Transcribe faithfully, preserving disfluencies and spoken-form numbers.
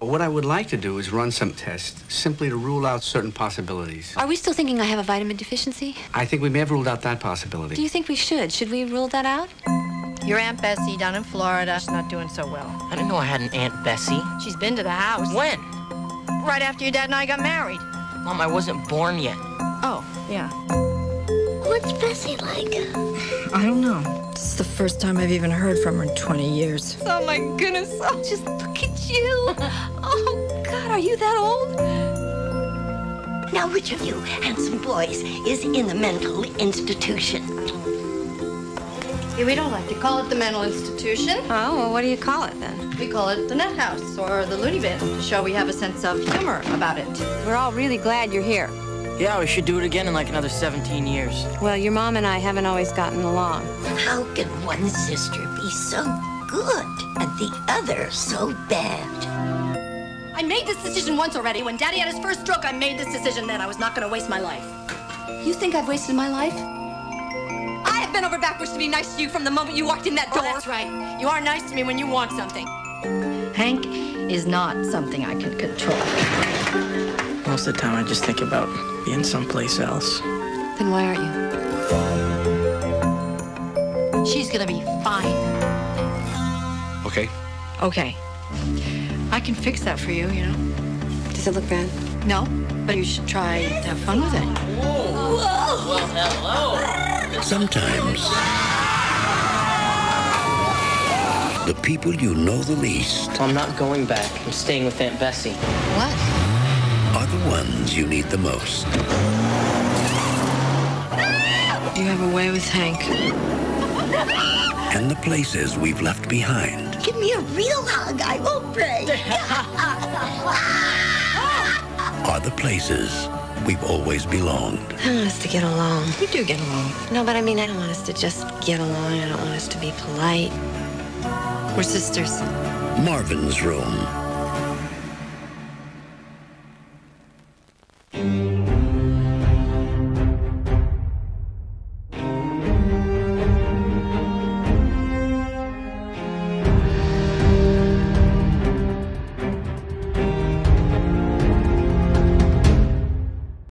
What I would like to do is run some tests simply to rule out certain possibilities. Are we still thinking I have a vitamin deficiency? I think we may have ruled out that possibility. Do you think we should? Should we rule that out? Your Aunt Bessie down in Florida, she's not doing so well. I didn't know I had an Aunt Bessie. She's been to the house. When? Right after your dad and I got married. Mom, I wasn't born yet. Oh, yeah. What's Bessie like? I don't know. This is the first time I've even heard from her in twenty years. Oh, my goodness. Oh, just look at you. Oh, God, are you that old? Now, which of you handsome boys is in the mental institution? Yeah, we don't like to call it the mental institution. Oh, well, what do you call it, then? We call it the nut house or the loony bin to show we have a sense of humor about it. We're all really glad you're here. Yeah, we should do it again in like another seventeen years. Well, your mom and I haven't always gotten along. How can one sister be so good and the other so bad? I made this decision once already. When Daddy had his first stroke, I made this decision then. I was not going to waste my life. You think I've wasted my life? I have bent over backwards to be nice to you from the moment you walked in that door. Oh, that's right. You are nice to me when you want something. Hank is not something I can control. Most of the time, I just think about being someplace else. Then why aren't you? She's gonna be fine. Okay. Okay. I can fix that for you, you know. Does it look bad? No, but you should try to have fun with it. Whoa! Whoa. Well, hello! Sometimes, the people you know the least... I'm not going back. I'm staying with Aunt Bessie. What? Are the ones you need the most. You have a way with Hank. And the places we've left behind. Give me a real hug, I won't break. Are the places we've always belonged. I want us to get along. We do get along. No, but I mean, I don't want us to just get along. I don't want us to be polite. We're sisters. Marvin's Room. Thank you.